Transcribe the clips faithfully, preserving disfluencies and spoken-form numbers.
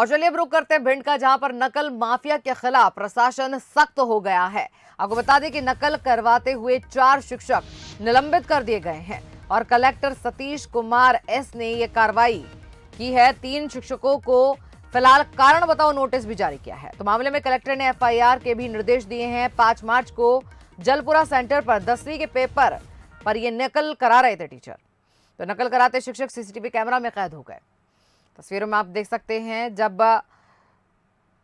और चलिए अब रुक करते हैं भिंड का, जहां पर नकल माफिया के खिलाफ प्रशासन सख्त हो गया है। आपको बता दें कि नकल करवाते हुए चार शिक्षक निलंबित कर दिए गए हैं और कलेक्टर सतीश कुमार एस ने ये कार्रवाई की है। तीन शिक्षकों को फिलहाल कारण बताओ नोटिस भी जारी किया है। तो मामले में कलेक्टर ने एफ आई आर के भी निर्देश दिए हैं। पांच मार्च को जलपुरा सेंटर पर दसवीं के पेपर पर ये नकल करा रहे थे टीचर, तो नकल कराते शिक्षक C C T V camera में कैद हो गए। तस्वीरों में आप देख सकते हैं, जब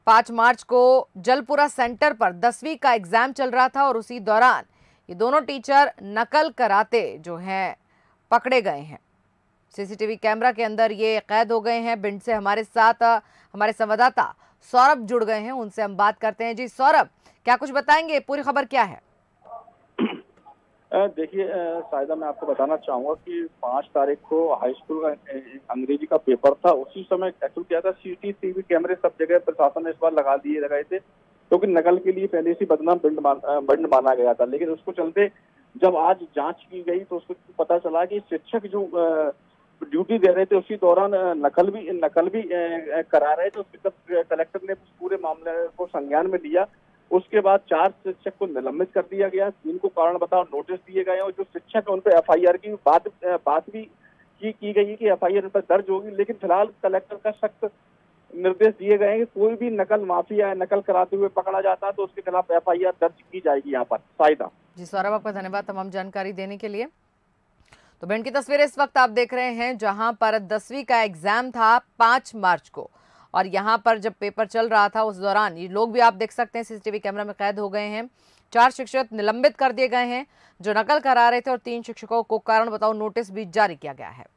पांच मार्च को जलपुरा सेंटर पर दसवीं का एग्जाम चल रहा था और उसी दौरान ये दोनों टीचर नकल कराते जो हैं पकड़े गए हैं। C C T V camera के अंदर ये कैद हो गए हैं। भिंड से हमारे साथ हमारे संवाददाता सौरभ जुड़ गए हैं, उनसे हम बात करते हैं। जी सौरभ, क्या कुछ बताएंगे, पूरी खबर क्या है? देखिए शायदा मैं आपको बताना चाहूंगा कि पांच तारीख को हाई स्कूल का अंग्रेजी का पेपर था, उसी समय एक्चुअल क्या था, सी सी टी वी कैमरे सब जगह प्रशासन ने इस बार लगा दिए लगाए थे, क्योंकि तो नकल के लिए पहले से बदनाम भिंड माना गया था। लेकिन उसको चलते जब आज जांच की गई तो उसको पता चला कि शिक्षक जो ड्यूटी दे रहे थे उसी दौरान नकल भी नकल भी करा रहे थे। उसके तब कलेक्टर ने पूरे मामले को संज्ञान में लिया। उसके बाद चार शिक्षक को निलंबित कर दिया गया, तीन को कारण बताओ नोटिस दिए गए और जो शिक्षक है उन पर एफ आई आर की बात बात भी की, की गई है कि एफ आई आर उन पर दर्ज होगी। लेकिन फिलहाल कलेक्टर का सख्त निर्देश दिए गए हैं कि कोई भी नकल माफिया नकल कराते हुए पकड़ा जाता है तो उसके खिलाफ एफ आई आर दर्ज की जाएगी। यहाँ पर फायदा जी सौरभ, आपका धन्यवाद तमाम जानकारी देने के लिए। तो भिंड की तस्वीरें इस वक्त आप देख रहे हैं, जहां पर दसवीं का एग्जाम था पांच मार्च को और यहां पर जब पेपर चल रहा था उस दौरान ये लोग भी आप देख सकते हैं C C T V camera में कैद हो गए हैं। चार शिक्षक निलंबित कर दिए गए हैं जो नकल करा रहे थे और तीन शिक्षकों को कारण बताओ नोटिस भी जारी किया गया है।